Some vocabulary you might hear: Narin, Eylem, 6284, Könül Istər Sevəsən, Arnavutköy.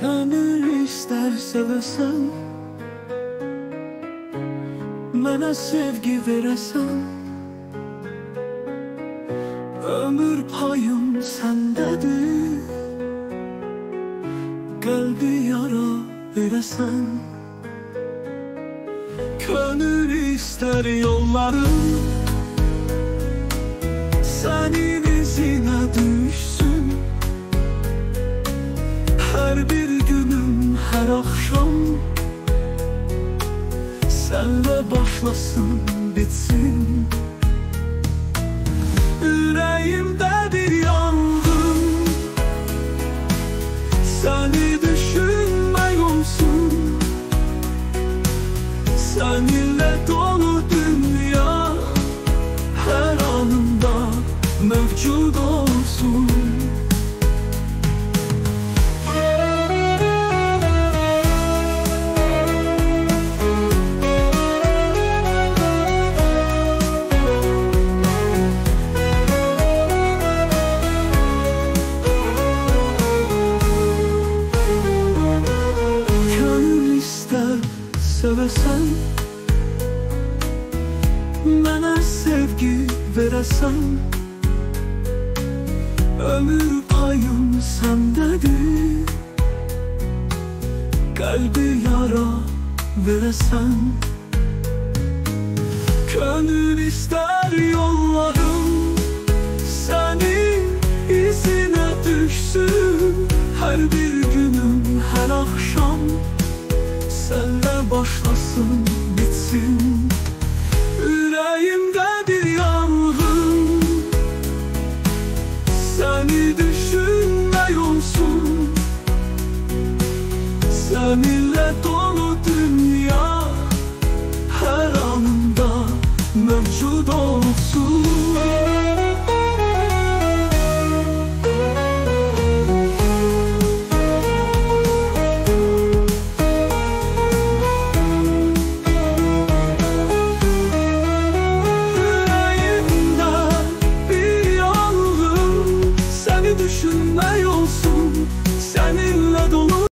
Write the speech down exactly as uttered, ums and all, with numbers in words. Könül istər sevəsən, mənə sevgi verəsən. Ömür payım səndədir, qəlbi yara verəsən. Könül istər yollarım sənin izinə düşsün. Hər bir günüm, hər axşam sənlə başlasın, bitsin. Ürəyimdə bir yandım, səni düşünmək olsun. Səninlə dolu dünya, hər anımda mövcud olsun. Sevəsən, mənə sevgi verəsən. Ömür payım səndədir, qəlbi yara verəsən. Könül istər yollarım sənin izinə düşsün. Hər bir günüm, hər axşam sənlə başlasın, bitsin. Ürəyimdə bir yanğın, səni düşünmək olsun. Səninlə dolu dünya, hər anımda mövcud olsun.